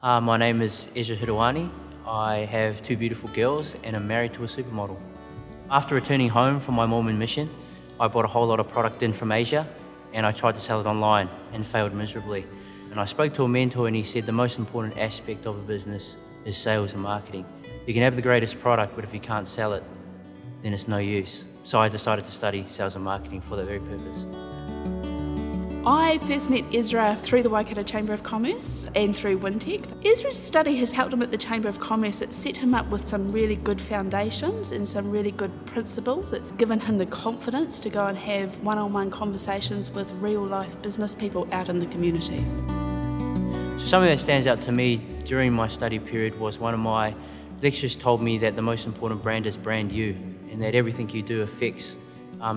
My name is Ezra Hidowani. I have two beautiful girls and I'm married to a supermodel. After returning home from my Mormon mission, I bought a whole lot of product in from Asia and I tried to sell it online and failed miserably. And I spoke to a mentor and he said the most important aspect of a business is sales and marketing. You can have the greatest product, but if you can't sell it, then it's no use. So I decided to study sales and marketing for that very purpose. I first met Ezra through the Waikato Chamber of Commerce and through Wintec. Ezra's study has helped him at the Chamber of Commerce. It's set him up with some really good foundations and some really good principles. It's given him the confidence to go and have one-on-one conversations with real-life business people out in the community. So something that stands out to me during my study period was one of my lecturers told me that the most important brand is brand you, and that everything you do affects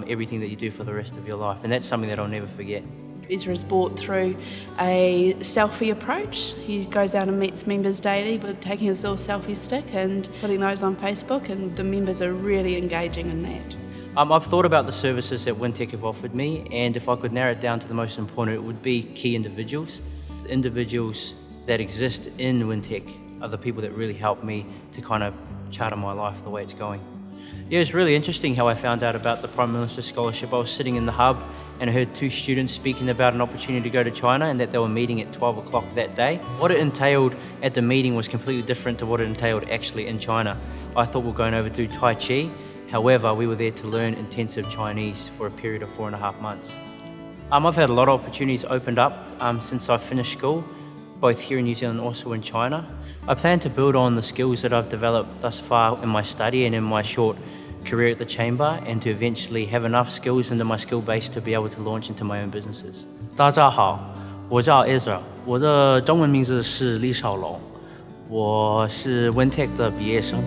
everything that you do for the rest of your life, and that's something that I'll never forget. Ezra's bought through a selfie approach. He goes out and meets members daily with taking his little selfie stick and putting those on Facebook, and the members are really engaging in that. I've thought about the services that Wintec have offered me, and if I could narrow it down to the most important, it would be key individuals. The individuals that exist in Wintec are the people that really helped me to kind of charter my life the way it's going. Yeah, it's really interesting how I found out about the Prime Minister Scholarship. I was sitting in the hub and I heard two students speaking about an opportunity to go to China and that they were meeting at 12 o'clock that day. What it entailed at the meeting was completely different to what it entailed actually in China. I thought we were going over to do Tai Chi. However, we were there to learn intensive Chinese for a period of 4.5 months. I've had a lot of opportunities opened up since I finished school, both here in New Zealand and also in China. I plan to build on the skills that I've developed thus far in my study and in my short career at the Chamber, and to eventually have enough skills into my skill base to be able to launch into my own businesses. 大家好，我叫 Ezra， 我的中文名字是李少龙，我是 Wintec 的毕业生。